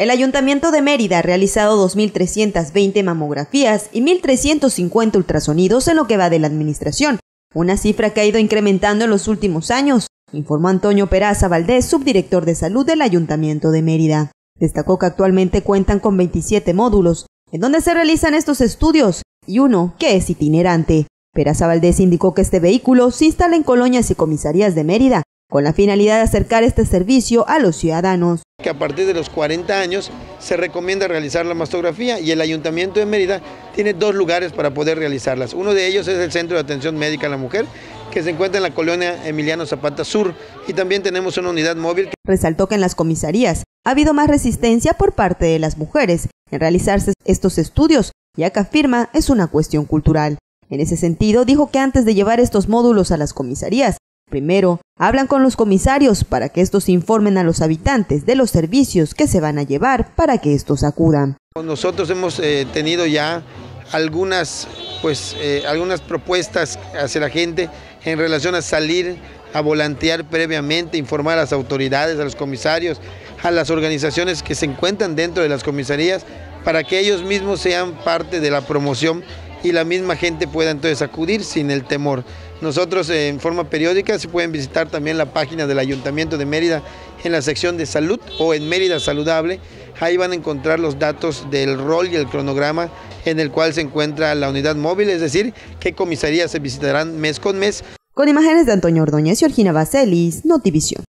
El Ayuntamiento de Mérida ha realizado 2.320 mamografías y 1.350 ultrasonidos en lo que va de la administración, una cifra que ha ido incrementando en los últimos años, informó Antonio Peraza Valdés, subdirector de Salud del Ayuntamiento de Mérida. Destacó que actualmente cuentan con 27 módulos en donde se realizan estos estudios y uno que es itinerante. Peraza Valdés indicó que este vehículo se instala en colonias y comisarías de Mérida con la finalidad de acercar este servicio a los ciudadanos. Que a partir de los 40 años se recomienda realizar la mastografía y el Ayuntamiento de Mérida tiene dos lugares para poder realizarlas. Uno de ellos es el Centro de Atención Médica a la Mujer, que se encuentra en la colonia Emiliano Zapata Sur, y también tenemos una unidad móvil. Resaltó que en las comisarías ha habido más resistencia por parte de las mujeres en realizarse estos estudios, ya que afirma es una cuestión cultural. En ese sentido, dijo que antes de llevar estos módulos a las comisarías, primero hablan con los comisarios para que estos informen a los habitantes de los servicios que se van a llevar para que estos acudan. Nosotros hemos tenido ya algunas propuestas hacia la gente en relación a salir a volantear previamente, informar a las autoridades, a los comisarios, a las organizaciones que se encuentran dentro de las comisarías, para que ellos mismos sean parte de la promoción y la misma gente pueda entonces acudir sin el temor. Nosotros en forma periódica se pueden visitar también la página del Ayuntamiento de Mérida en la sección de salud o en Mérida Saludable. Ahí van a encontrar los datos del rol y el cronograma en el cual se encuentra la unidad móvil, es decir, qué comisarías se visitarán mes con mes. Con imágenes de Antonio Ordóñez y Olgina Bacelis, Notivision.